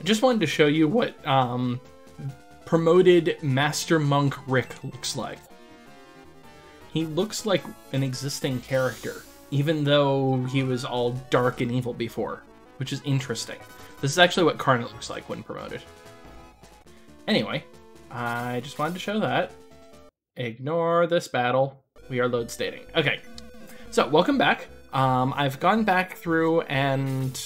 I just wanted to show you what promoted Master Monk Rick looks like. He looks like an existing character, even though he was all dark and evil before, which is interesting. This is actually what Karna looks like when promoted. Anyway, I just wanted to show that. Ignore this battle. We are load stating. Okay, so welcome back. I've gone back through and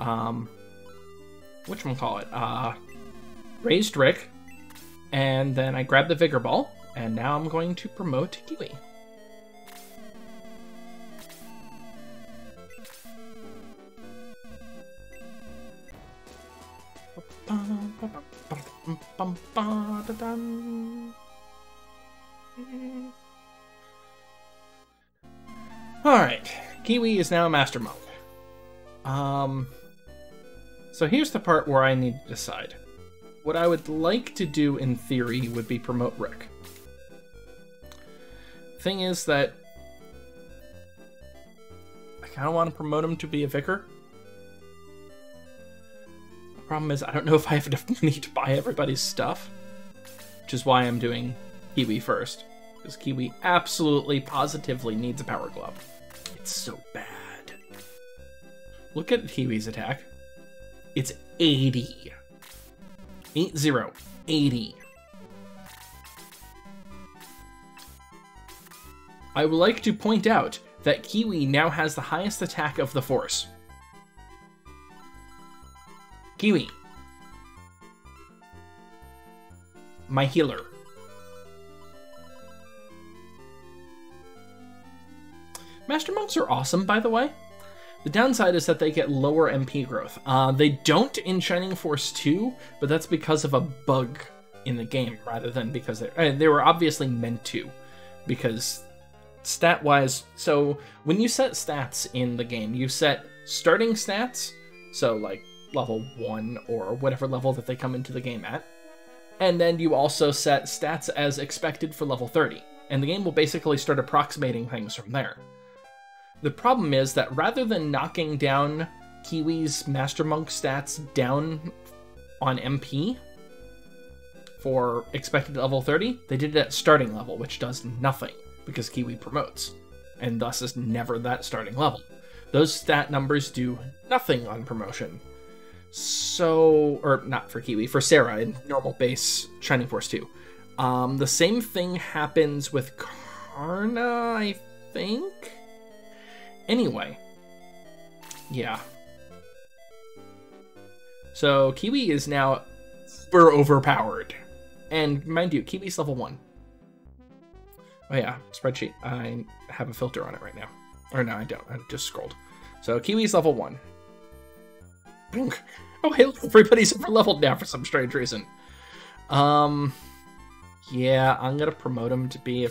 whatchamacallit? Raised Rick, and then I grabbed the Vigor Ball, and now I'm going to promote Kiwi. Alright, Kiwi is now a Master Monk. So here's the part where I need to decide. What I would like to do in theory would be promote Rick. Thing is that I kind of want to promote him to be a vicar. The problem is I don't know if I have enough money to buy everybody's stuff, which is why I'm doing Kiwi first, because Kiwi absolutely positively needs a power glove. It's so bad. Look at Kiwi's attack. It's 80. 80. 80. I would like to point out that Kiwi now has the highest attack of the force. Kiwi. My healer. Master Monks are awesome, by the way. The downside is that they get lower MP growth. They don't in Shining Force 2, but that's because of a bug in the game rather than because they were obviously meant to, because stat-wise, so when you set stats in the game, you set starting stats, so like level 1 or whatever level that they come into the game at, and then you also set stats as expected for level 30, and the game will basically start approximating things from there. The problem is that rather than knocking down Kiwi's Master Monk stats down on MP for expected level 30, they did it at starting level, which does nothing because Kiwi promotes, and thus is never that starting level. Those stat numbers do nothing on promotion. So, or not for Kiwi, for Sarah in normal base Shining Force 2. The same thing happens with Karna, I think? Anyway, yeah. So Kiwi is now super overpowered. And mind you, Kiwi's level 1. Oh yeah, spreadsheet. I have a filter on it right now. Or no, I don't. I just scrolled. So Kiwi's level 1. Oh, hey, look, everybody's over leveled now for some strange reason. Yeah, I'm gonna promote him to be a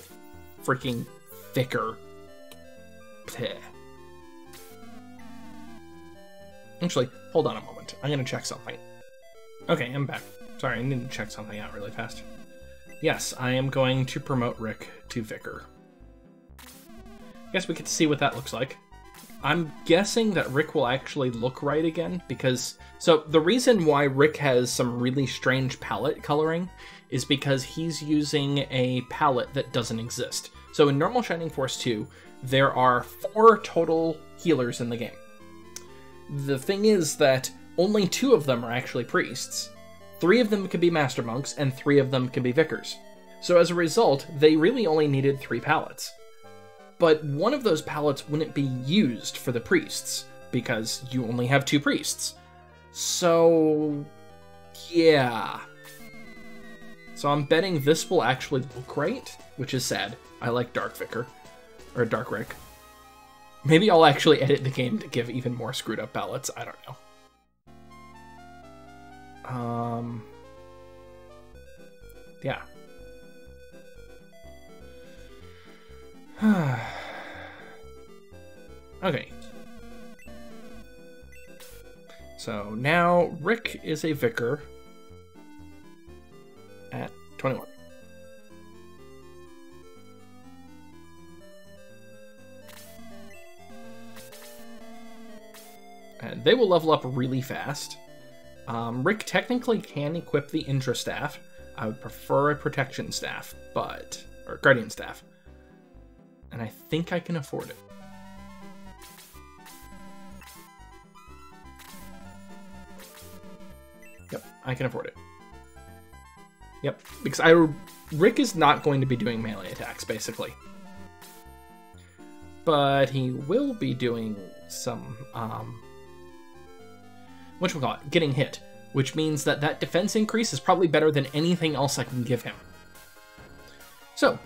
freaking vicar. Bleh. Actually, hold on a moment. I'm gonna check something. Okay, I'm back. Sorry, I need to check something out really fast. Yes, I am going to promote Rick to Vicar. Guess we could see what that looks like. I'm guessing that Rick will actually look right again because... So, the reason why Rick has some really strange palette coloring is because he's using a palette that doesn't exist. So in normal Shining Force 2, there are 4 total healers in the game. The thing is that only 2 of them are actually priests. 3 of them could be Master Monks, and 3 of them could be Vicars. So as a result, they really only needed 3 palettes. But one of those palettes wouldn't be used for the priests, because you only have 2 priests. So... yeah. So I'm betting this will actually look right, which is sad. I like Dark Vicar. Or Dark Rick. Maybe I'll actually edit the game to give even more screwed up ballots. I don't know. Yeah. Okay. So now Rick is a vicar at 21. And they will level up really fast. Rick technically can equip the Indra Staff. I would prefer a Protection Staff, but... or Guardian Staff. And I think I can afford it. Yep, I can afford it. Yep, because Rick is not going to be doing melee attacks, basically. But he will be doing some, whatchamacallit, getting hit. Which means that that defense increase is probably better than anything else I can give him. So,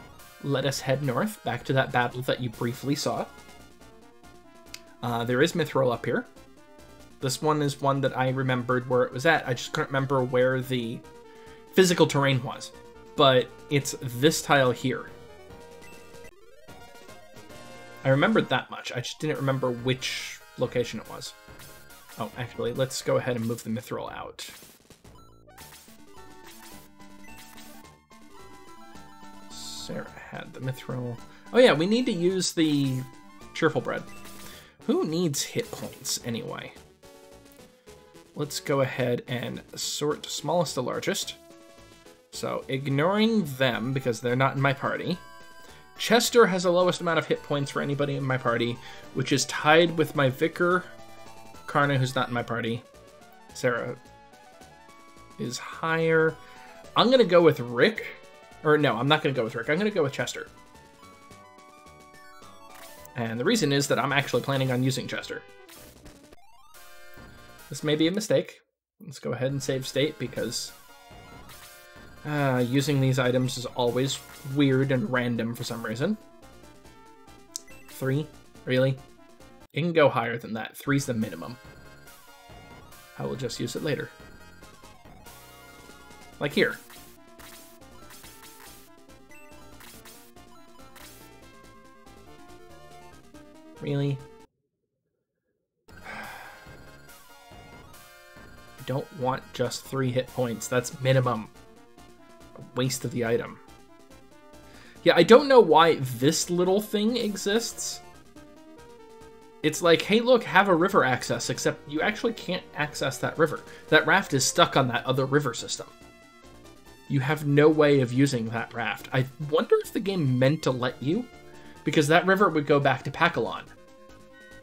let us head north, back to that battle that you briefly saw. There is Mithril up here. This one is one that I remembered where it was at. I just couldn't remember where the physical terrain was. But it's this tile here. I remembered that much. I just didn't remember which location it was. Oh, actually, let's go ahead and move the Mithril out. Sarah had the Mithril. Oh yeah, we need to use the Cheerful Bread. Who needs hit points anyway? Let's go ahead and sort smallest to largest. So, ignoring them because they're not in my party. Chester has the lowest amount of hit points for anybody in my party, which is tied with my Vicar... Karna, who's not in my party. Sarah is higher. I'm going to go with Rick. Or no, I'm not going to go with Rick. I'm going to go with Chester. And the reason is that I'm actually planning on using Chester. This may be a mistake. Let's go ahead and save state because using these items is always weird and random for some reason. 3? Really? It can go higher than that. 3's the minimum. I will just use it later. Like here. Really? I don't want just 3 hit points. That's minimum. A waste of the item. Yeah, I don't know why this little thing exists. It's like, hey, look, have a river access, except you actually can't access that river. That raft is stuck on that other river system. You have no way of using that raft. I wonder if the game meant to let you, because that river would go back to Pakalon,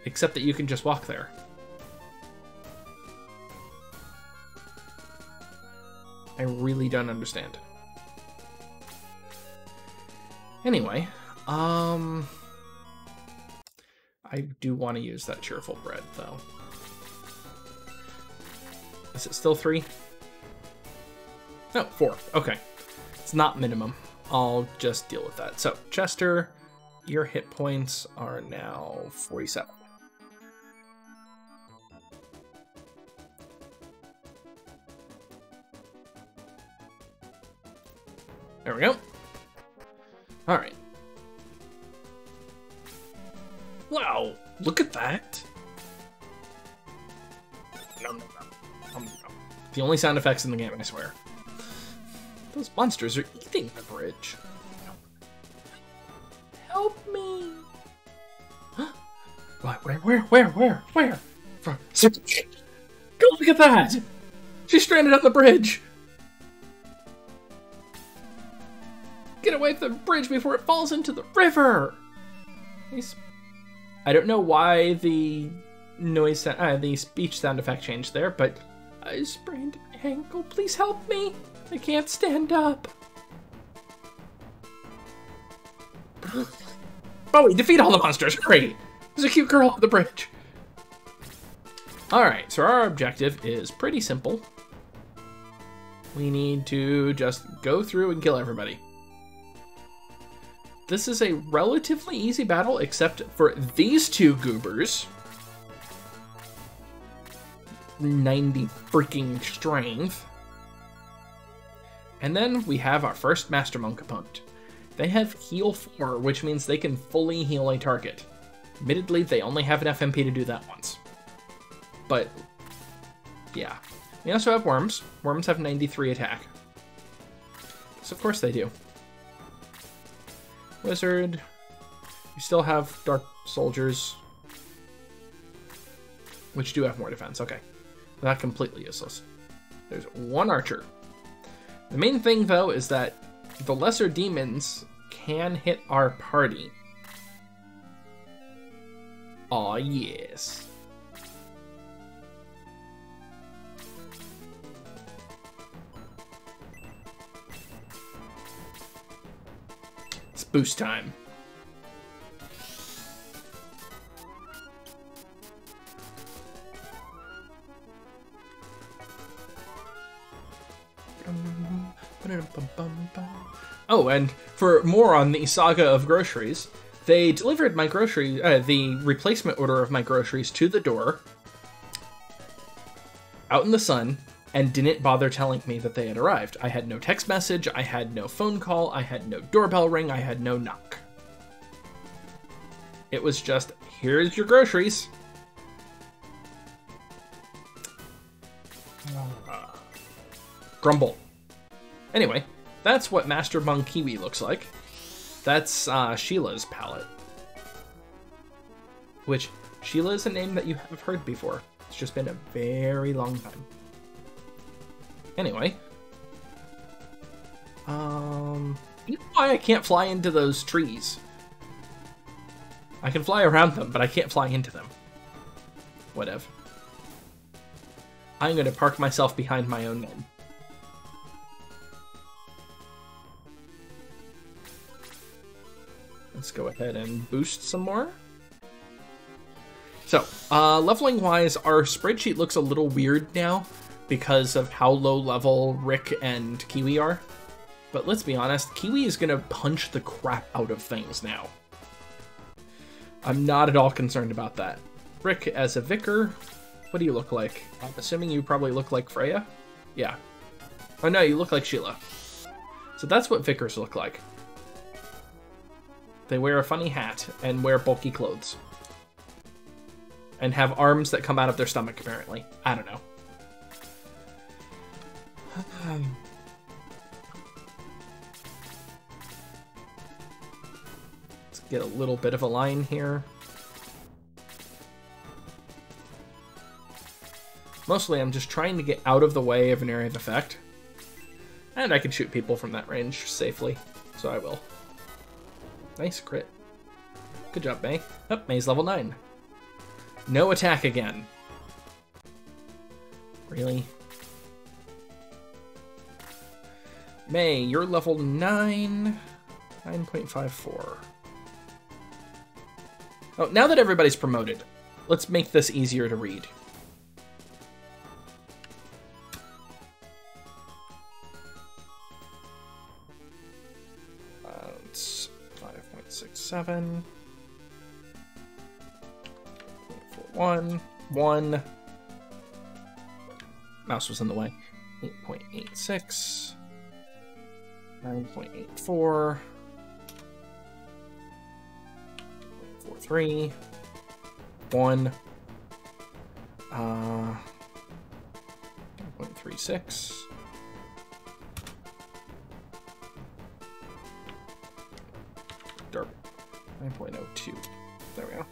except that you can just walk there. I really don't understand. Anyway, I do want to use that Cheerful Bread, though. Is it still 3? No, 4. Okay. It's not minimum. I'll just deal with that. So, Chester, your hit points are now 47. There we go. All right. Wow, look at that. Nom, nom, nom, nom. The only sound effects in the game, I swear. Those monsters are eating the bridge. Help me. Where? Go look at that. She's stranded on the bridge. Get away from the bridge before it falls into the river. He's... I don't know why the noise, the speech sound effect changed there, but I sprained my ankle. Please help me! I can't stand up. Bowie, defeat all the monsters! Great! There's a cute girl on the bridge. All right, so our objective is pretty simple. We need to just go through and kill everybody. This is a relatively easy battle, except for these two goobers. 90 freaking strength. And then we have our first Master Monk opponent. They have heal 4, which means they can fully heal a target. Admittedly, they only have enough MP to do that once. But, yeah. We also have Worms. Worms have 93 attack. So of course they do. Wizard. You still have Dark Soldiers, which do have more defense. Okay. Not completely useless. There's one archer. The main thing, though, is that the lesser demons can hit our party. Aw, yes. It's boost time. Oh, and for more on the saga of groceries, they delivered my groceries, the replacement order of my groceries to the door, out in the sun, and didn't bother telling me that they had arrived. I had no text message, I had no phone call, I had no doorbell ring, I had no knock. It was just, here's your groceries. Grumble. Anyway, that's what Master Bung Kiwi looks like. That's Sheila's palette. Which, Sheila is a name that you have heard before. It's just been a very long time. Anyway. You know why I can't fly into those trees? I can fly around them, but I can't fly into them. Whatever. I'm gonna park myself behind my own name. Let's go ahead and boost some more. So, leveling wise, our spreadsheet looks a little weird now because of how low level Rick and Kiwi are. But let's be honest, Kiwi is gonna punch the crap out of things now. I'm not at all concerned about that. Rick, as a vicar, what do you look like? I'm assuming you probably look like Freya? Yeah. Oh no, you look like Sheila. So that's what vicars look like. They wear a funny hat and wear bulky clothes. And have arms that come out of their stomach, apparently. I don't know. Let's get a little bit of a line here. Mostly I'm just trying to get out of the way of an area of effect. And I can shoot people from that range safely, so I will. Nice crit. Good job, May. Oh, May's level 9. No attack again. Really? May, you're level 9. 9.54. Oh, now that everybody's promoted, let's make this easier to read. Let's... 5.67, 1, 1, mouse was in the way, 8.86, 9.84, 43, 1, 9.36, 9.02. There we go.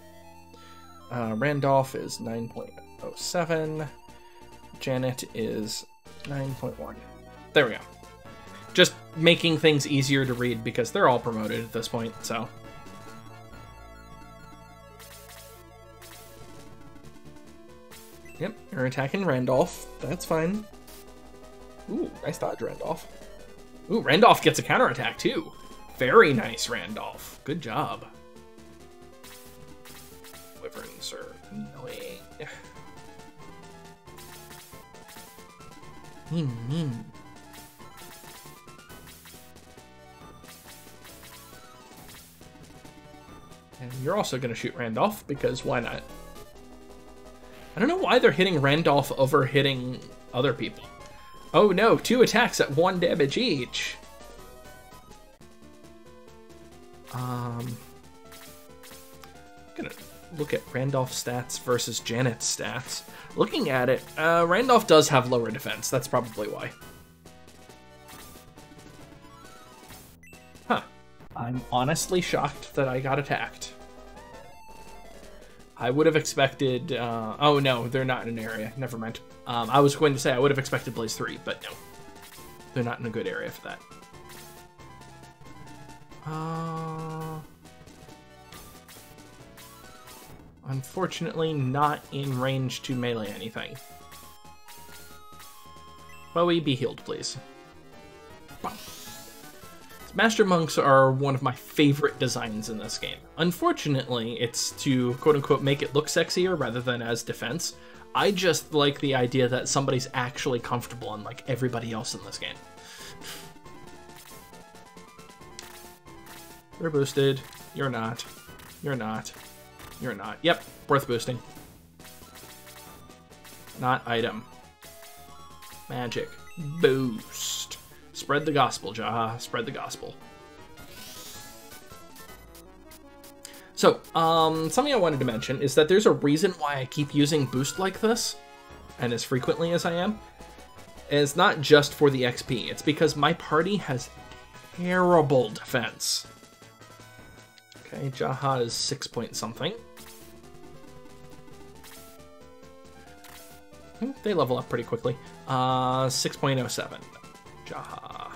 Randolf is 9.07. Janet is 9.1. There we go. Just making things easier to read because they're all promoted at this point, so. Yep, you're attacking Randolph. That's fine. Ooh, nice dodge, Randolph. Ooh, Randolph gets a counterattack, too. Very nice, Randolph. Good job. Wyverns are annoying. And you're also going to shoot Randolph, because why not? I don't know why they're hitting Randolph over hitting other people. Oh no, 2 attacks at 1 damage each. I'm gonna look at Randolph's stats versus Janet's stats. Looking at it, Randolph does have lower defense. That's probably why. Huh. I'm honestly shocked that I got attacked. I would have expected... oh no, they're not in an area. Never mind. I was going to say I would have expected Blaze 3, but no. They're not in a good area for that. Unfortunately, not in range to melee anything. Bowie, be healed, please. Master Monks are one of my favorite designs in this game. Unfortunately, it's to quote-unquote make it look sexier rather than as defense. I just like the idea that somebody's actually comfortable unlike everybody else in this game. You're boosted. You're not. You're not. You're not. Yep, worth boosting. Not item. Magic. Boost. Spread the gospel, Jaha. Spread the gospel. So, something I wanted to mention is that there's a reason why I keep using boost like this, and as frequently as I am, and it's not just for the XP. It's because my party has terrible defense. Okay, Jaha is 6 point something. They level up pretty quickly. 6.07. Jaha.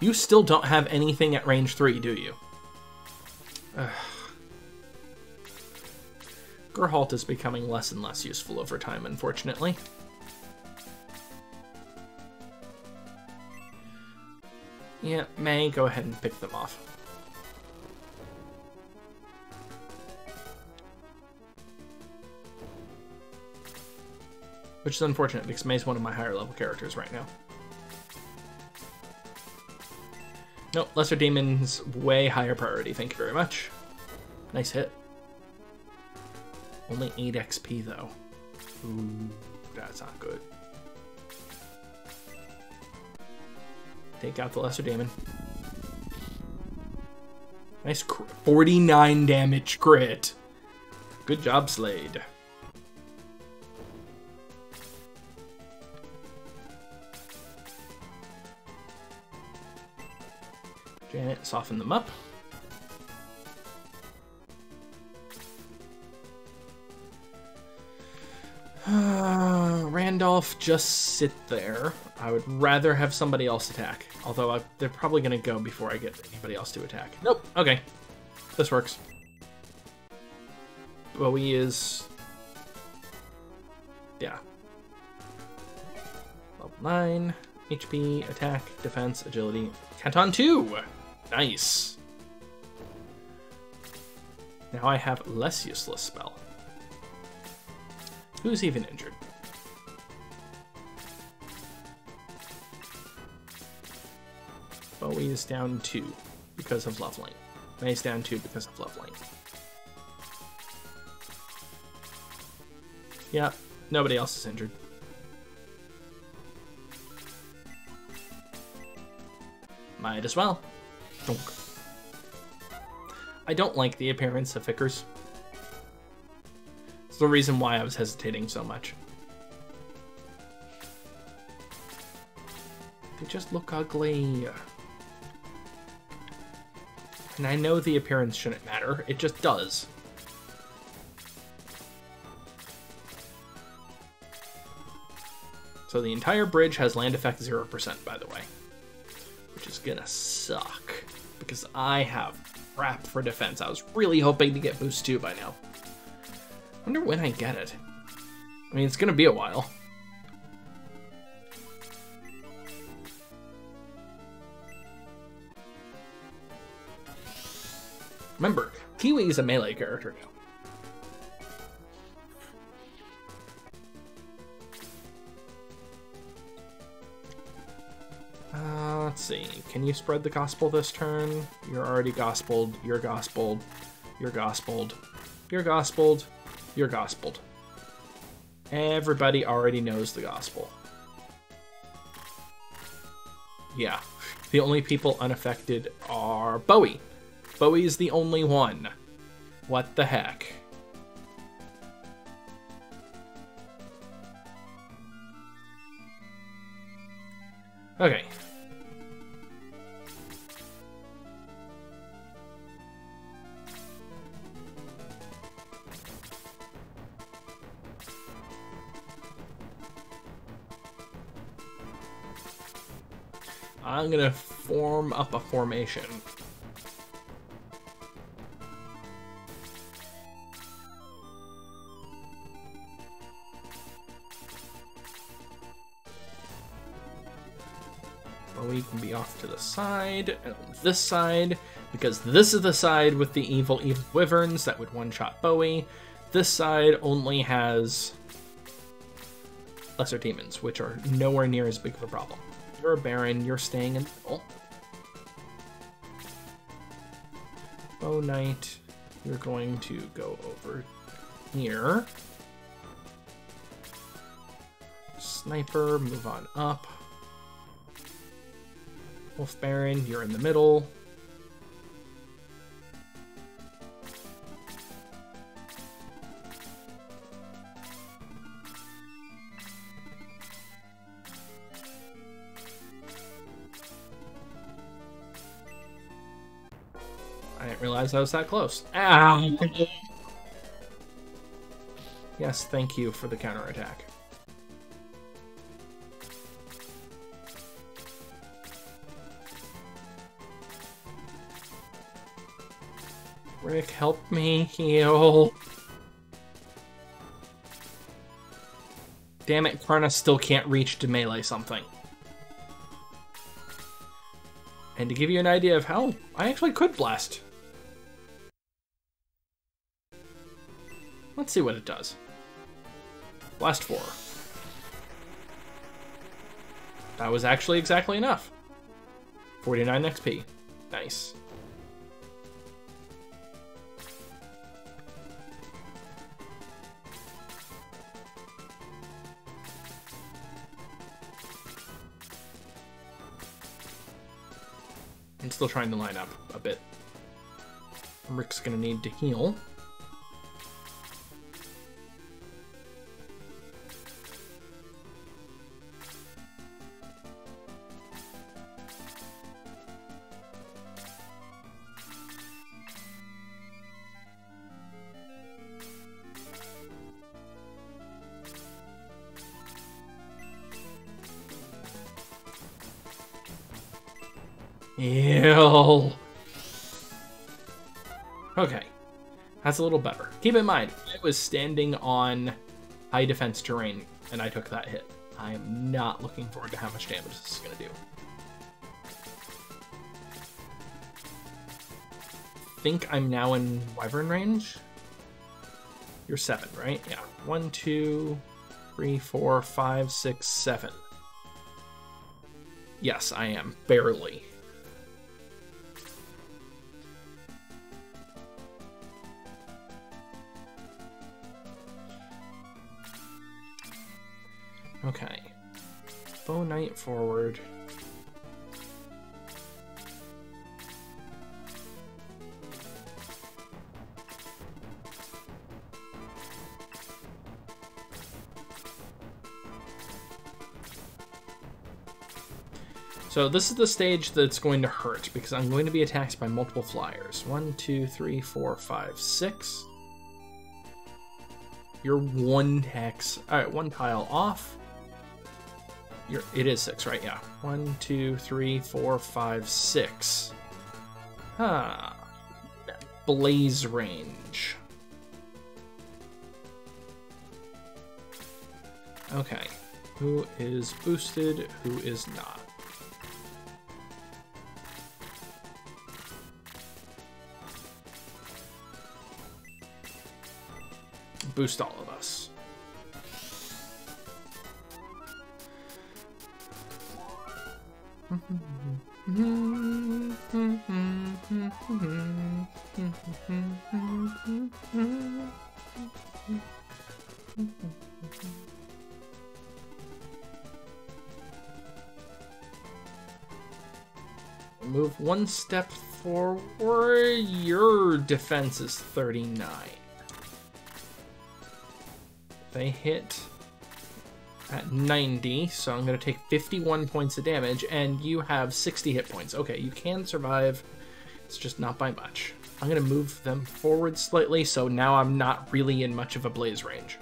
You still don't have anything at range 3, do you? Ugh. Gerhalt is becoming less and less useful over time, unfortunately. Yeah, May, go ahead and pick them off. Which is unfortunate, because May's one of my higher level characters right now. Nope, Lesser Demon's way higher priority, thank you very much. Nice hit. Only 8 XP, though. Ooh, that's not good. Take out the Lesser Demon. Nice crit. 49 damage crit. Good job, Slade. Janet, soften them up. Randolph, just sit there. I would rather have somebody else attack. Although they're probably going to go before I get anybody else to attack. Nope. Okay. This works. Bowie is... yeah. Level 9. HP, attack, defense, agility. Canton 2! Nice. Now I have less useless spell. Who's even injured? Bowie is down 2 because of leveling. May's down 2 because of leveling. Yeah, nobody else is injured. Might as well. I don't like the appearance of Vickers. It's the reason why I was hesitating so much. They just look ugly. And I know the appearance shouldn't matter, it just does. So the entire bridge has land effect 0%, by the way. Which is gonna suck, because I have crap for defense. I was really hoping to get boost 2 by now. I wonder when I get it. I mean, it's gonna be a while. Remember, Kiwi is a melee character now. Let's see, can you spread the gospel this turn? You're already gospeled, you're gospeled, you're gospeled, you're gospeled, you're gospeled. Everybody already knows the gospel. Yeah, the only people unaffected are Bowie. Bowie's the only one. What the heck? Okay. I'm gonna form up a formation. Bowie can be off to the side, and on this side, because this is the side with the evil wyverns that would one-shot Bowie. This side only has lesser demons, which are nowhere near as big of a problem. You're a baron, you're staying in the middle. Bow Knight, you're going to go over here. Sniper, move on up. Wolf Baron, you're in the middle. I was that close. Ow! Yes, thank you for the counterattack. Rick, help me heal. Damn it, Karna still can't reach to melee something. And to give you an idea of how I actually could blast. Let's see what it does. Blast 4. That was actually exactly enough. 49 XP. Nice. I'm still trying to line up a bit. Rick's gonna need to heal. Okay, that's a little better. Keep in mind, I was standing on high defense terrain and I took that hit. I am not looking forward to how much damage this is going to do. I think I'm now in wyvern range. You're 7, right? Yeah. 1, 2, 3, 4, 5, 6, 7. Yes, I am. Barely. Okay, Bow Knight forward. So this is the stage that's going to hurt because I'm going to be attacked by multiple flyers. 1, 2, 3, 4, 5, 6. You're 1 hex. All right, 1 tile off. It is 6, right? Yeah. 1, 2, 3, 4, 5, 6. Huh. Blaze range. Okay. Who is boosted? Who is not? Boost all of us. Move 1 step forward. Your defense is 39. They hit at 90, so I'm going to take 51 points of damage, and you have 60 hit points. Okay, you can survive. It's just not by much. I'm going to move them forward slightly, so now I'm not really in much of a blaze range.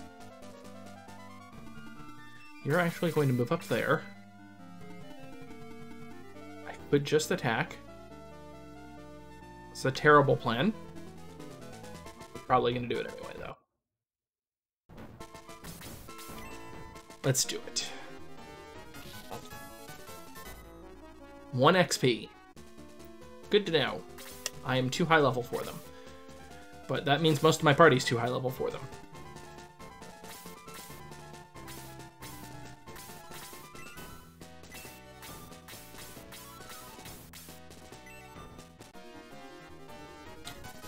You're actually going to move up there. but just attack. It's a terrible plan. We're probably going to do it anyway, though. Let's do it. 1 XP. Good to know. I am too high level for them. But that means most of my party's too high level for them.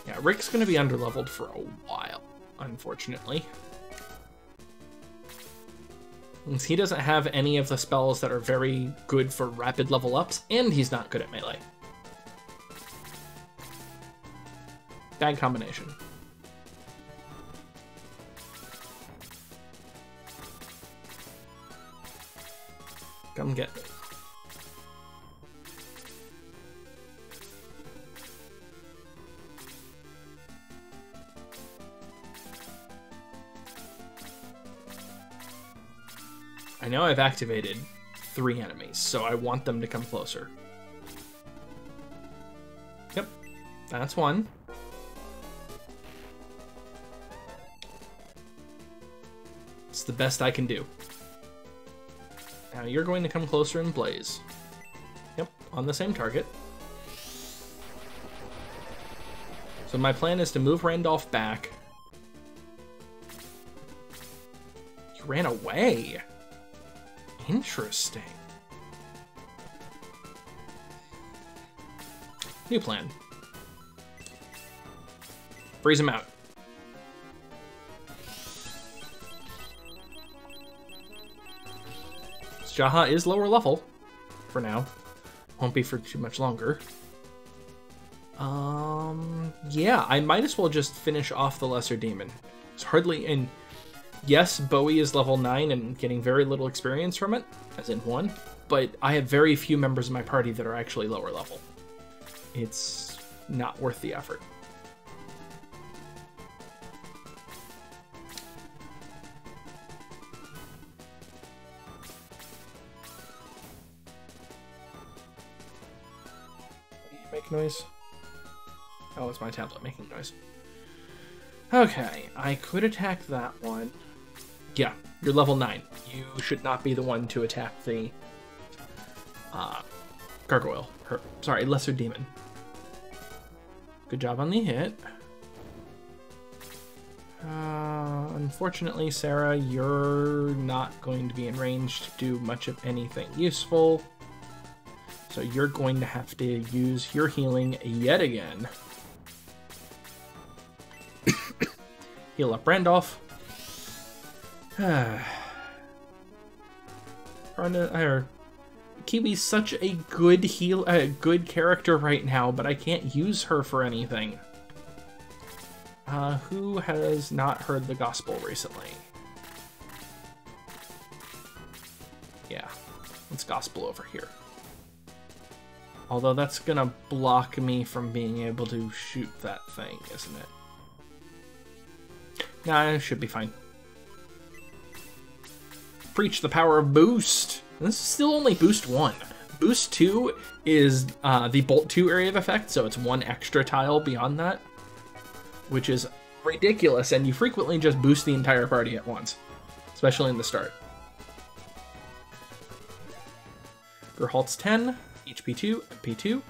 Yeah, Rick's going to be underleveled for a while, unfortunately. Since he doesn't have any of the spells that are very good for rapid level ups, and he's not good at melee. Bad combination. Come get me. I know I've activated 3 enemies, so I want them to come closer. Yep, that's one. It's the best I can do. Now you're going to come closer and blaze. Yep, on the same target. So my plan is to move Randolph back. He ran away. Interesting. New plan. Freeze him out. Jaha is lower level for now. Won't be for too much longer. Yeah, I might as well just finish off the lesser demon. It's hardly in. Yes, Bowie is level 9 and getting very little experience from it, as in 1, but I have very few members of my party that are actually lower level. It's not worth the effort. Make noise. Oh, it's my tablet making noise. Okay, I could attack that one. Yeah, you're level 9. You should not be the one to attack the gargoyle. Sorry, lesser demon. Good job on the hit. Unfortunately, Sarah, you're not going to be in range to do much of anything useful. So you're going to have to use your healing yet again. Heal up Randolph. Kiwi's such a good good character right now, but I can't use her for anything. Who has not heard the gospel recently? Yeah, let's gospel over here. Although that's gonna block me from being able to shoot that thing, isn't it? Nah, it should be fine. Preach the power of boost. This is still only boost 1. Boost 2 is the bolt 2 area of effect, so it's 1 extra tile beyond that, which is ridiculous, and you frequently just boost the entire party at once, especially in the start. Gerhalt's 10, HP 2, MP 2,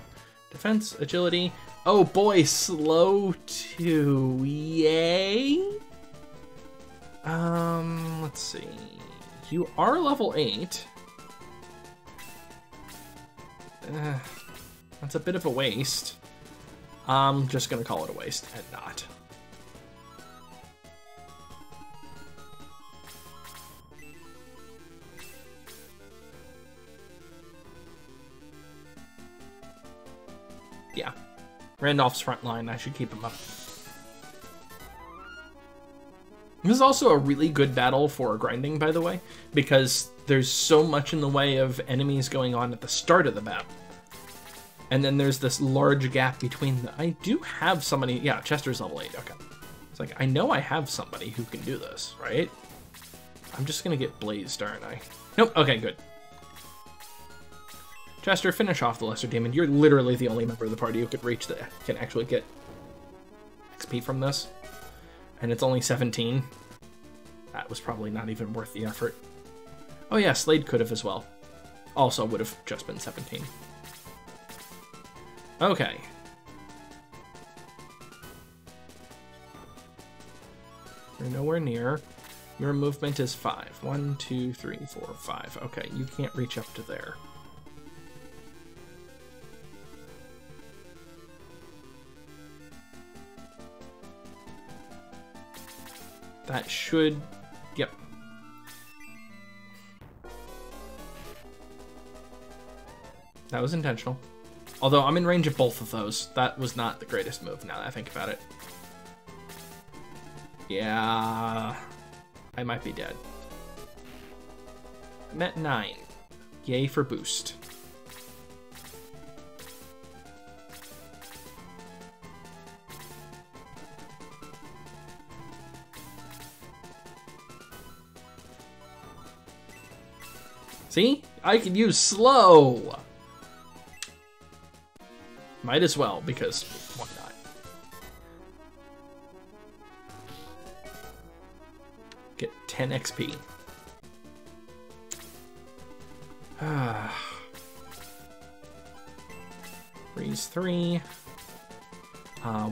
defense, agility. Oh boy, slow 2, yay! Let's see. You are level 8. That's a bit of a waste. I'm just gonna call it a waste and not. Yeah. Randolph's front line, I should keep him up. This is also a really good battle for grinding, by the way, because there's so much in the way of enemies going on at the start of the battle. And then there's this large gap between them. I do have somebody... Yeah, Chester's level 8, okay. It's like, I know I have somebody who can do this, right? I'm just gonna get blazed, aren't I? Nope, okay, good. Chester, finish off the lesser demon. You're literally the only member of the party who could reach that can actually get XP from this. And it's only 17. That was probably not even worth the effort. Oh yeah, Slade could have as well. Also would have just been 17. Okay. You're nowhere near. Your movement is 5. 1, 2, 3, 4, 5. Okay, you can't reach up to there. That should... Yep. That was intentional. Although I'm in range of both of those. That was not the greatest move now that I think about it. Yeah... I might be dead. I'm at 9. Yay for boost. See? I could use slow! Might as well, because why not? Get 10 XP. Freeze 3.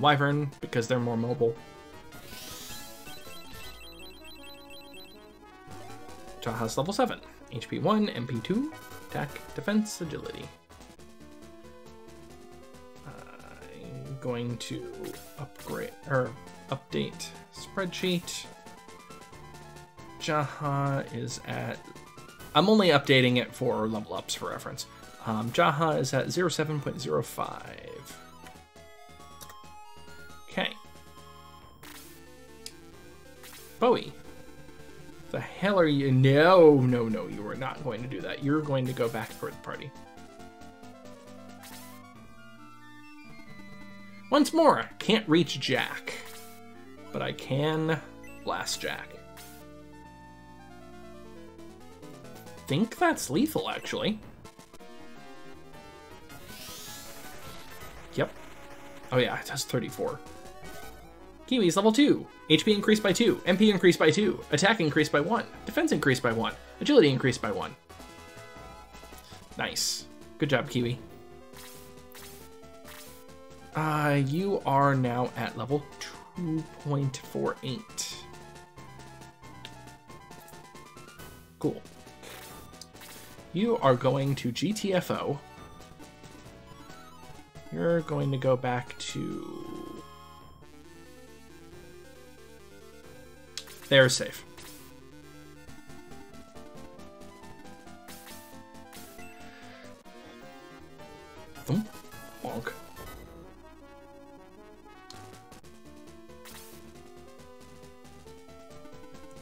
Wyvern, because they're more mobile. Jaha's level 7. HP 1, MP 2, attack, defense, agility. I'm going to upgrade or update spreadsheet. Jaha is at... I'm only updating it for level ups for reference. Jaha is at 07.05. Okay. Bowie. The hell are you? No, no, no, you are not going to do that. You're going to go back toward the party. Once more, I can't reach Jack, but I can blast Jack. I think that's lethal, actually. Yep. Oh yeah, it does 34. Kiwi's level 2. HP increased by 2. MP increased by 2. Attack increased by 1. Defense increased by 1. Agility increased by 1. Nice. Good job, Kiwi. You are now at level 2.48. Cool. You are going to GTFO. You're going to go back to... They're safe. Thump. Bonk.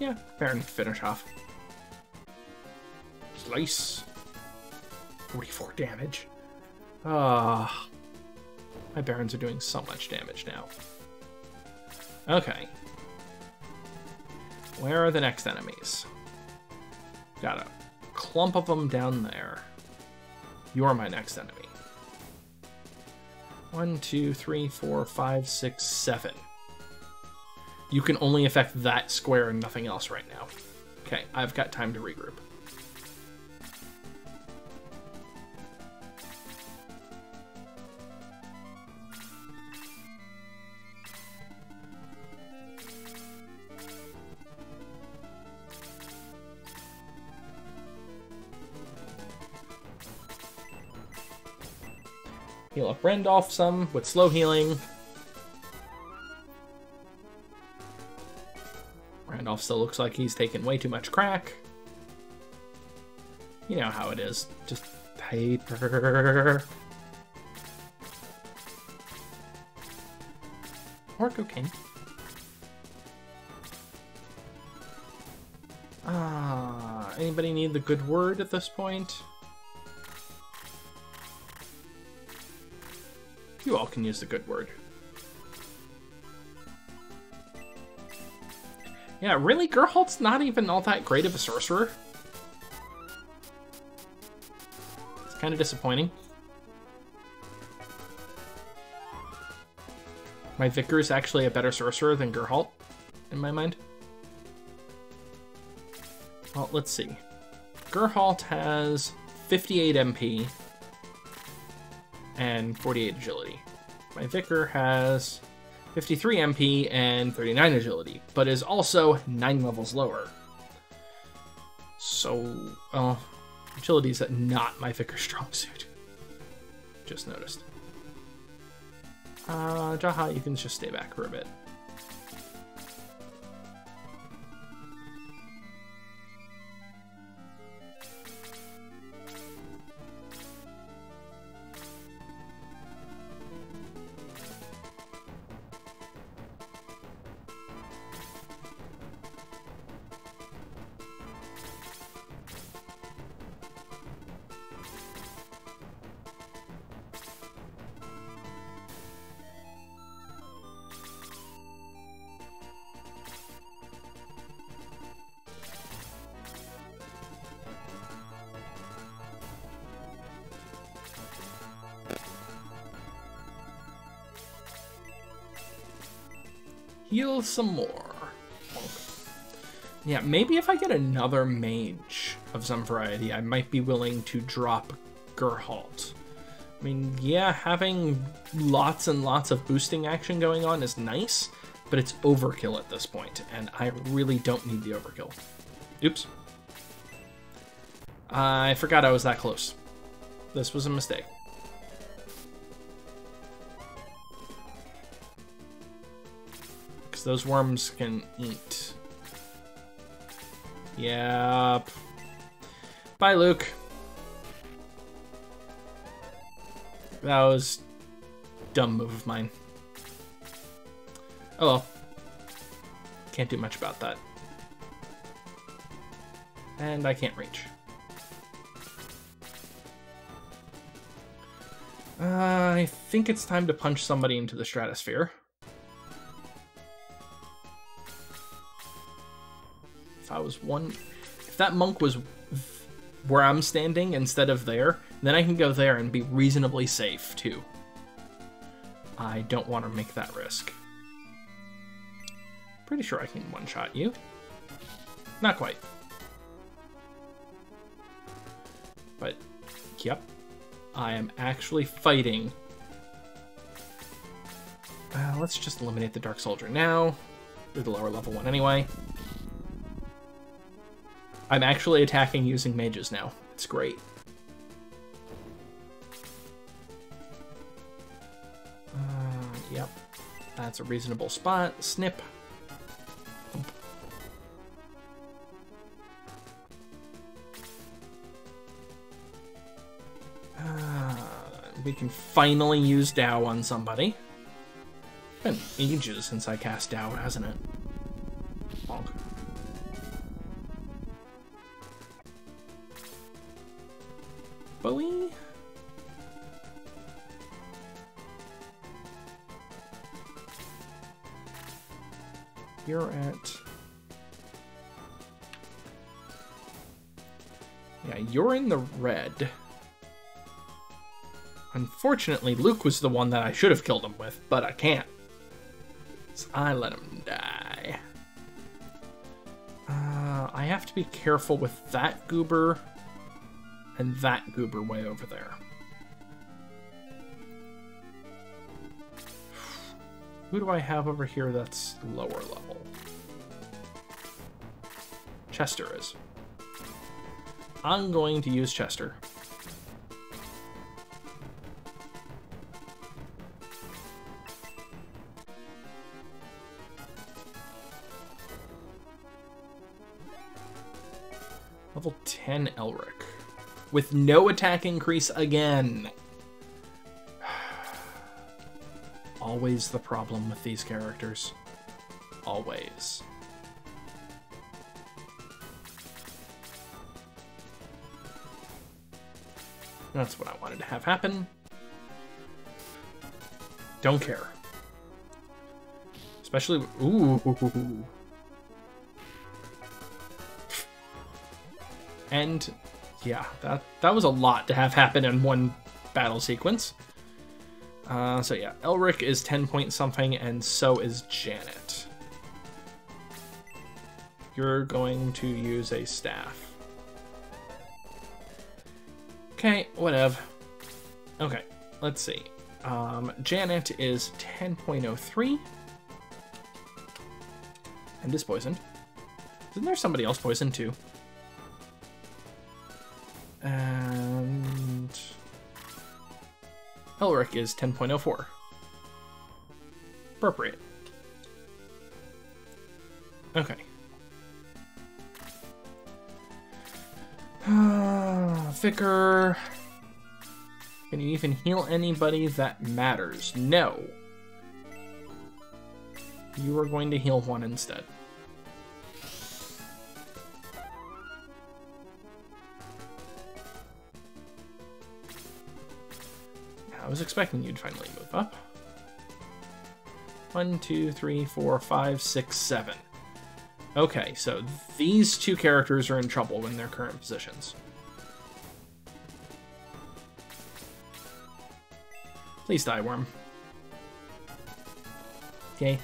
Yeah, fair and finish off. Slice. 44 damage. Ah, my barons are doing so much damage now. Okay. Where are the next enemies? Got a clump of them down there. You're my next enemy. 1, 2, 3, 4, 5, 6, 7. You can only affect that square and nothing else right now. Okay, I've got time to regroup. Heal up Randolf some with slow healing. Randolf still looks like he's taken way too much crack. You know how it is. Just paper. Or cocaine. Anybody need the good word at this point? You all can use the good word. Yeah, really? Gerhalt's not even all that great of a sorcerer? It's kind of disappointing. My Vicar is actually a better sorcerer than Gerhalt, in my mind. Well, let's see. Gerhalt has 58 MP and 48 agility. My Vicar has 53 MP and 39 agility, but is also 9 levels lower. So, agility is not my Vicar's strong suit. Just noticed. Jaha, you can just stay back for a bit. Heal some more. Yeah, maybe if I get another mage of some variety, I might be willing to drop Gerhalt. I mean, yeah, having lots and lots of boosting action going on is nice, but it's overkill at this point, and I really don't need the overkill. Oops. I forgot I was that close. This was a mistake. Those worms can eat. Yep. Bye, Luke. That was a dumb move of mine. Oh well. Can't do much about that. And I can't reach. I think it's time to punch somebody into the stratosphere. If that monk was where I'm standing instead of there, then I can go there and be reasonably safe too. I don't want to make that risk. Pretty sure I can one-shot you. Not quite. But, yep. I am actually fighting. Let's just eliminate the Dark Soldier now. They're the lower level one anyway. I'm actually attacking using mages now. It's great. Yep. That's a reasonable spot. Snip. We can finally use Dao on somebody. It's been ages since I cast Dao, hasn't it? Bonk. Bowie? You're at... Yeah, you're in the red. Unfortunately, Luke was the one that I should have killed him with, but I can't. So I let him die. I have to be careful with that goober. And that goober way over there. Who do I have over here that's lower level? Chester is. I'm going to use Chester. Level 10 Elric. With no attack increase again. Always the problem with these characters. Always. That's what I wanted to have happen. Don't care. Especially, ooh. And yeah, that was a lot to have happen in one battle sequence. So yeah, Elric is 10 point something, and so is Janet. You're going to use a staff. Okay, whatever. Okay, let's see. Janet is 10.03. And is poisoned. Isn't there somebody else poisoned too? And Elric is 10.04. Appropriate. Okay. Vicar. Can you even heal anybody that matters? No. You are going to heal one instead. I was expecting you'd finally move up. 1, 2, 3, 4, 5, 6, 7. Okay, so these two characters are in trouble in their current positions. Please die, worm. Okay.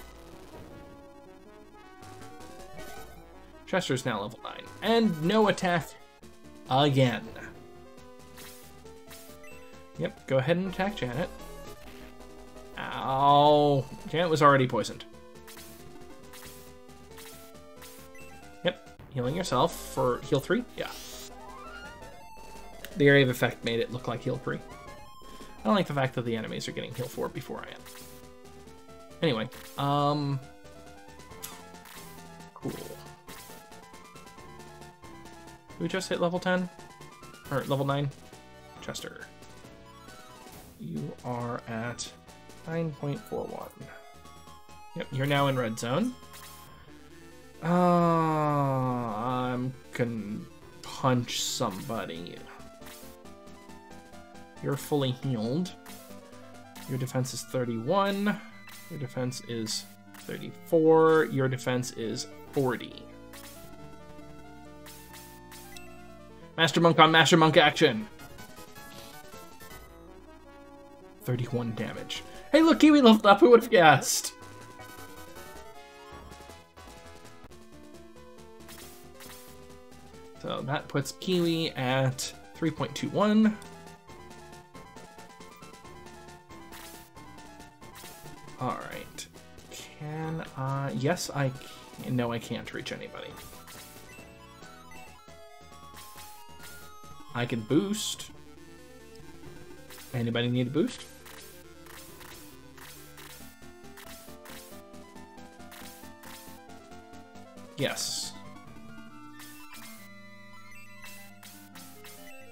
Chester's now level 9. And no attack again. Yep, go ahead and attack Janet. Ow. Janet was already poisoned. Yep, healing yourself for heal 3? Yeah. The area of effect made it look like heal 3. I don't like the fact that the enemies are getting heal 4 before I am. Anyway, cool. Who just hit level 10? Or level 9? Chester. You are at 9.41. Yep, you're now in red zone. I'm gonna punch somebody. You're fully healed. Your defense is 31. Your defense is 34. Your defense is 40. Master Monk on Master Monk action. 31 damage. Hey, look, Kiwi leveled up. Who would have guessed? So that puts Kiwi at 3.21. All right, can I, yes, I can, no, I can't reach anybody. I can boost. Anybody need a boost? Yes.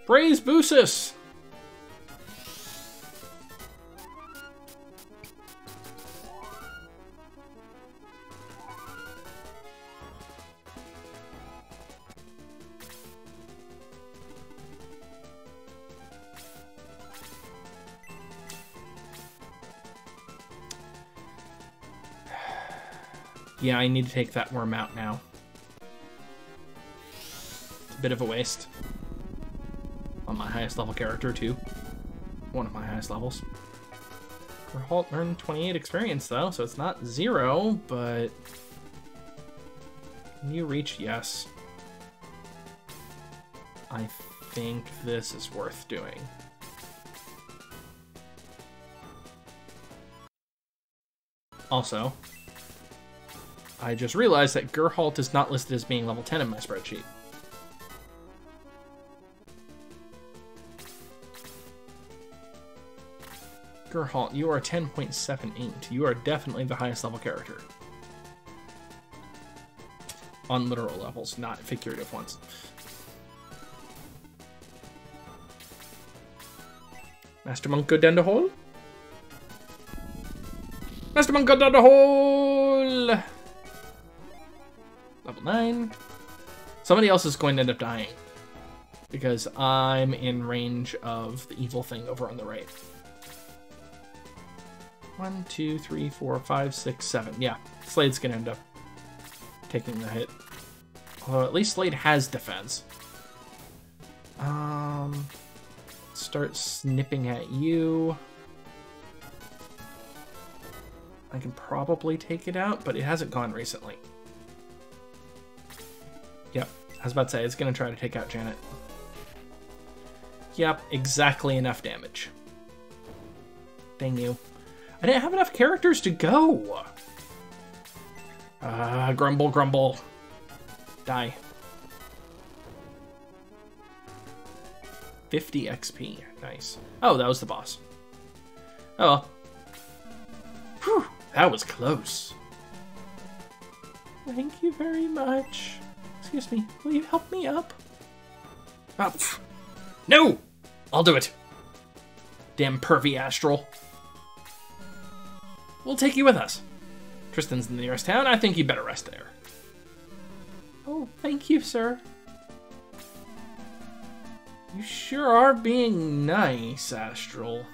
Praise Boosus! Yeah, I need to take that worm out now. It's a bit of a waste. On my highest level character, too. One of my highest levels. Gerhalt earned 28 experience, though, so it's not 0, but... Can you reach? Yes. I think this is worth doing. Also... I just realized that Gerhalt is not listed as being level 10 in my spreadsheet. Gerhalt, you are 10.78. You are definitely the highest level character. On literal levels, not figurative ones. Master Monk, go down the hole? Master Monk, go down the hole! Level 9. Somebody else is going to end up dying because I'm in range of the evil thing over on the right. 1, 2, 3, 4, 5, 6, 7. Yeah, Slade's gonna end up taking the hit. Although at least Slade has defense. Start snipping at you. I can probably take it out, but it hasn't gone recently. Yep, I was about to say, it's going to try to take out Janet. Yep, exactly enough damage. Dang you. I didn't have enough characters to go! Grumble, grumble. Die. 50 XP. Nice. Oh, that was the boss. Oh well. Whew, that was close. Thank you very much. Excuse me, will you help me up? Oh, no! I'll do it. Damn pervy astral. We'll take you with us. Tristan's in the nearest town. I think you better rest there. Oh, thank you, sir. You sure are being nice, astral.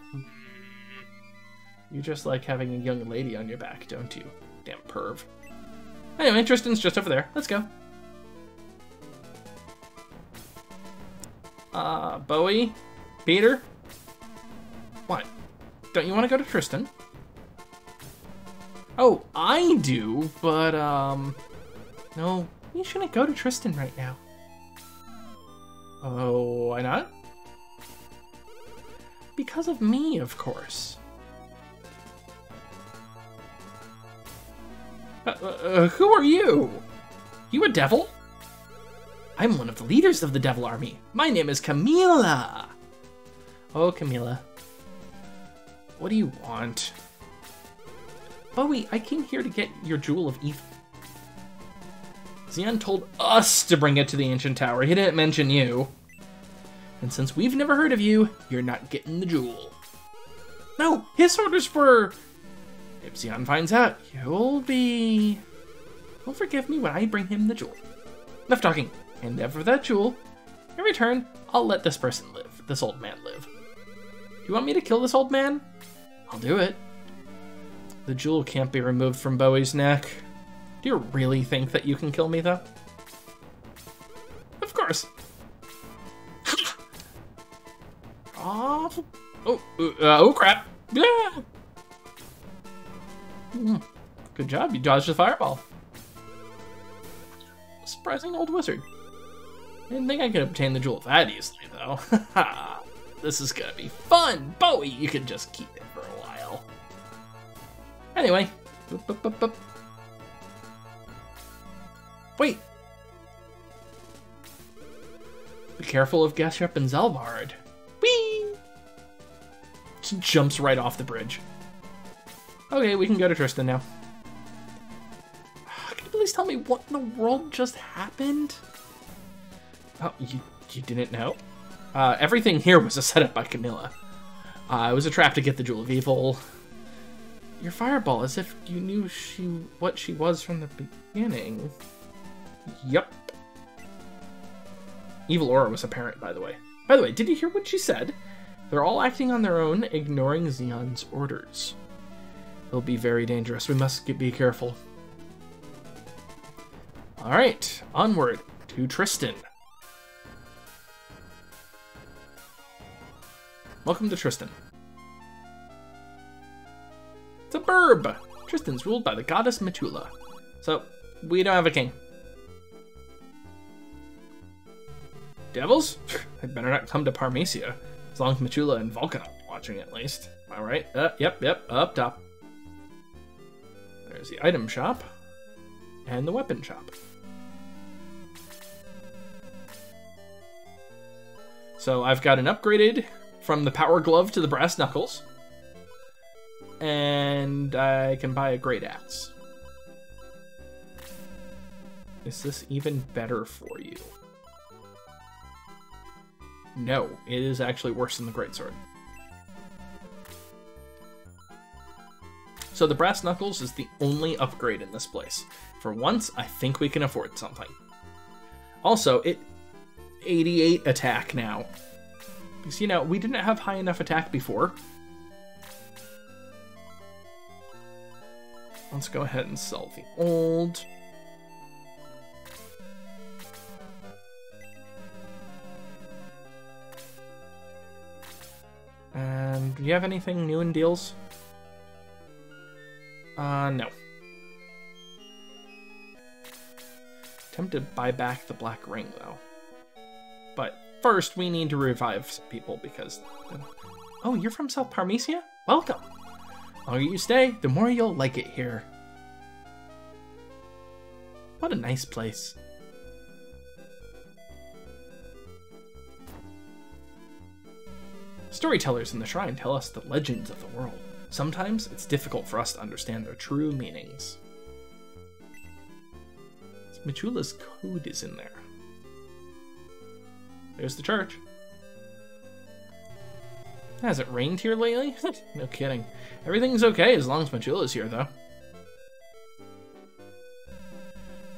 You just like having a young lady on your back, don't you? Damn perv. Anyway, Tristan's just over there. Let's go. Bowie? Peter? What? Don't you want to go to Tristan? Oh, I do, but, no, you shouldn't go to Tristan right now. Oh, why not? Because of me, of course. Who are you? You a devil? I'm one of the leaders of the Devil Army. My name is Camilla. Oh, Camilla. What do you want? Bowie, I came here to get your Jewel of Eith. Xion told us to bring it to the Ancient Tower. He didn't mention you. And since we've never heard of you, you're not getting the jewel. No, his orders were... If Xion finds out, you'll be... He'll forgive me when I bring him the jewel. Enough talking. And ever that jewel, in return, I'll let this person live, this old man live. You want me to kill this old man? I'll do it. The jewel can't be removed from Bowie's neck. Do you really think that you can kill me, though? Of course. Oh, crap. Yeah. Good job, you dodged the fireball. Surprising old wizard. I didn't think I could obtain the jewel that easily, though. This is gonna be fun! Bowie, you can just keep it for a while. Anyway. Boop, boop, boop, boop. Wait! Be careful of Gashap and Zelvard. Whee! Just jumps right off the bridge. Okay, we can go to Tristan now. Can you please tell me what in the world just happened? Oh, you didn't know? Everything here was a setup by Camilla. It was a trap to get the Jewel of Evil. Your fireball, as if you knew what she was from the beginning. Yep. Evil aura was apparent, by the way. By the way, did you hear what she said? They're all acting on their own, ignoring Xion's orders. It'll be very dangerous. We must be careful. Alright, onward to Tristan. Welcome to Tristan. It's a burb! Tristan's ruled by the goddess Mitula. So, we don't have a king. Devils? I'd better not come to Parmesia. As long as Mitula and Vulcan are watching, at least. Alright, yep, up top. There's the item shop. And the weapon shop. So, I've got an upgraded... From the power glove to the brass knuckles. And I can buy a great axe. Is this even better for you? No, it is actually worse than the greatsword. So the brass knuckles is the only upgrade in this place. For once, I think we can afford something. Also, it 88 attack now. Because, you know, we didn't have high enough attack before. Let's go ahead and sell the old. Do you have anything new in deals? No. Tempted to buy back the Black Ring, though. But first, we need to revive some people, because... Oh, you're from South Parmesia? Welcome! The longer you stay, the more you'll like it here. What a nice place. Storytellers in the shrine tell us the legends of the world. Sometimes it's difficult for us to understand their true meanings. Machula's code is in there. There's the church. Has it rained here lately? No kidding. Everything's okay as long as Machula's here, though.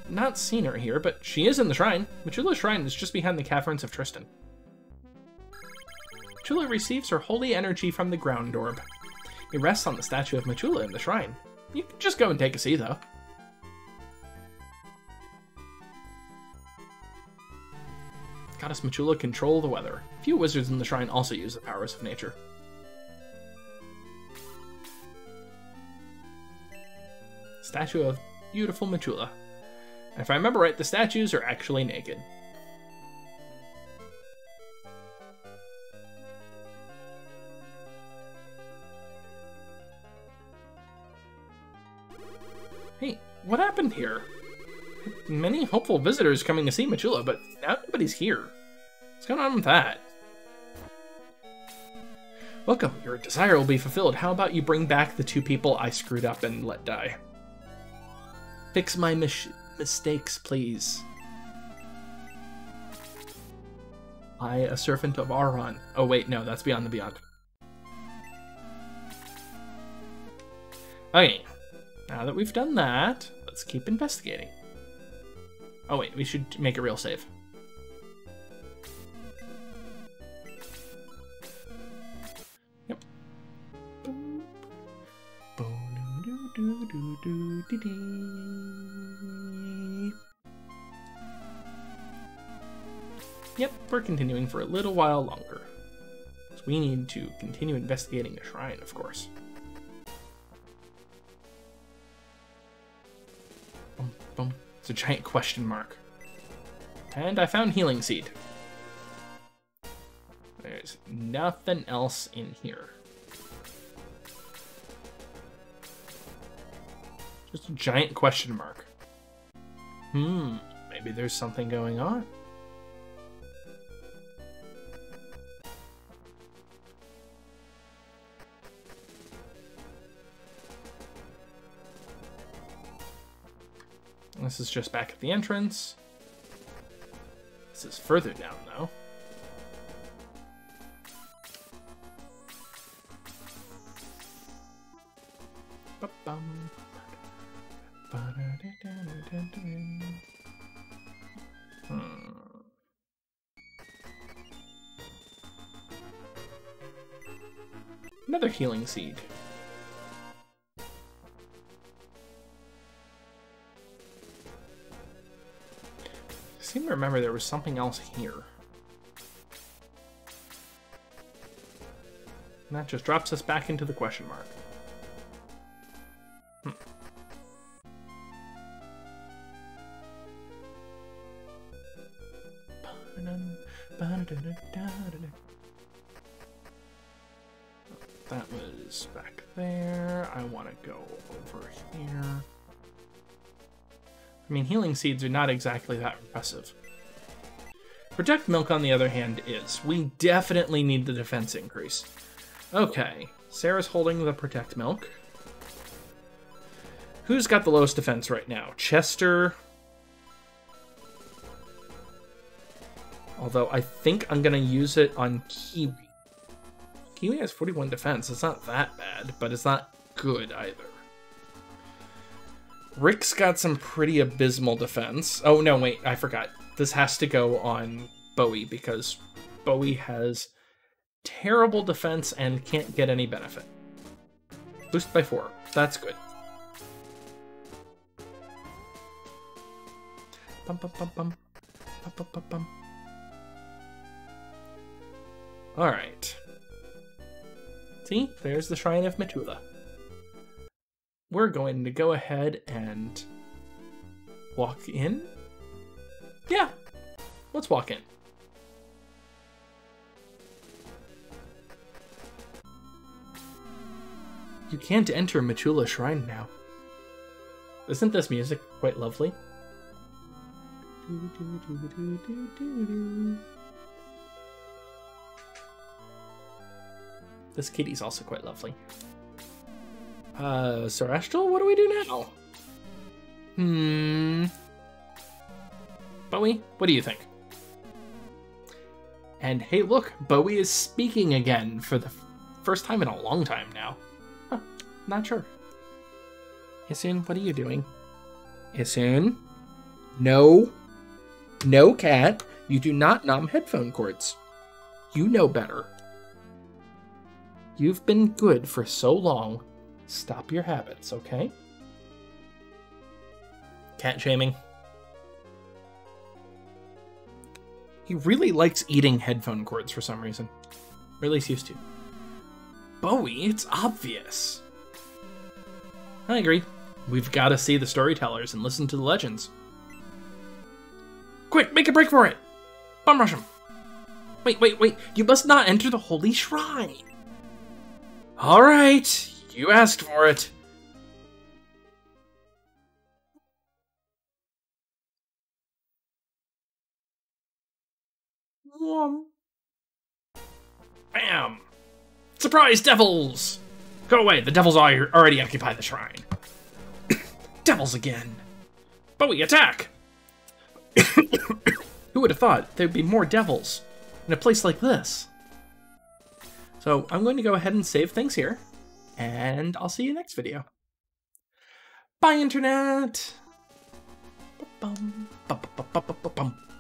Not seen her here, but she is in the shrine. Machula's shrine is just behind the caverns of Tristan. Machula receives her holy energy from the ground orb. It rests on the statue of Machula in the shrine. You can just go and take a see, though. Goddess Machula controls the weather. A few wizards in the shrine also use the powers of nature. Statue of beautiful Machula. And if I remember right, the statues are actually naked. Hey, what happened here? Many hopeful visitors coming to see Machula, but now nobody's here. What's going on with that? Welcome, your desire will be fulfilled. How about you bring back the two people I screwed up and let die? Fix my mistakes, please. I, a servant of Aron. Oh wait, no, that's Beyond the Beyond. Okay. Now that we've done that, let's keep investigating. Oh wait, we should make a real save. Yep. Yep, we're continuing for a little while longer. So we need to continue investigating the shrine, of course. It's a giant question mark. And I found Healing Seed. There's nothing else in here. Just a giant question mark. Maybe there's something going on. This is just back at the entrance. This is further down, though. Another healing seed. I seem to remember there was something else here. And that just drops us back into the question mark. That was back there. I want to go over here. I mean, healing seeds are not exactly that impressive. Project Milk, on the other hand, is. We definitely need the defense increase. Okay, Sarah's holding the Protect Milk. Who's got the lowest defense right now? Chester. Although I think I'm going to use it on Kiwi. Kiwi has 41 defense. It's not that bad, but it's not good either. Rick's got some pretty abysmal defense. Oh, no, wait, I forgot. This has to go on Bowie, because Bowie has terrible defense and can't get any benefit. Boost by 4. That's good. Bum, bum, bum, bum. Bum, bum, bum, bum. All right. See, there's the Shrine of Mitula. We're going to go ahead and walk in. Yeah, let's walk in. You can't enter Mitula Shrine now. Isn't this music quite lovely? This kitty's also quite lovely. Sarastral, what do we do now? Bowie, what do you think? And hey, look, Bowie is speaking again for the first time in a long time now. Huh, not sure. Xion, what are you doing? Xion? No. No, cat. You do not nom headphone cords. You know better. You've been good for so long. Stop your habits, okay? Cat shaming. He really likes eating headphone cords for some reason. Or at least used to. Bowie, it's obvious. I agree. We've got to see the storytellers and listen to the legends. Quick, make a break for it! Bum rush him! Wait, you must not enter the Holy Shrine! Alright, you asked for it. Bam! Surprise, devils! Go away, the devils already occupy the shrine. Devils again! Bowie, attack! Who would have thought there'd be more devils in a place like this? So I'm going to go ahead and save things here, and I'll see you next video. Bye, Internet! Ba-bum, ba-ba-ba-ba-ba-bum.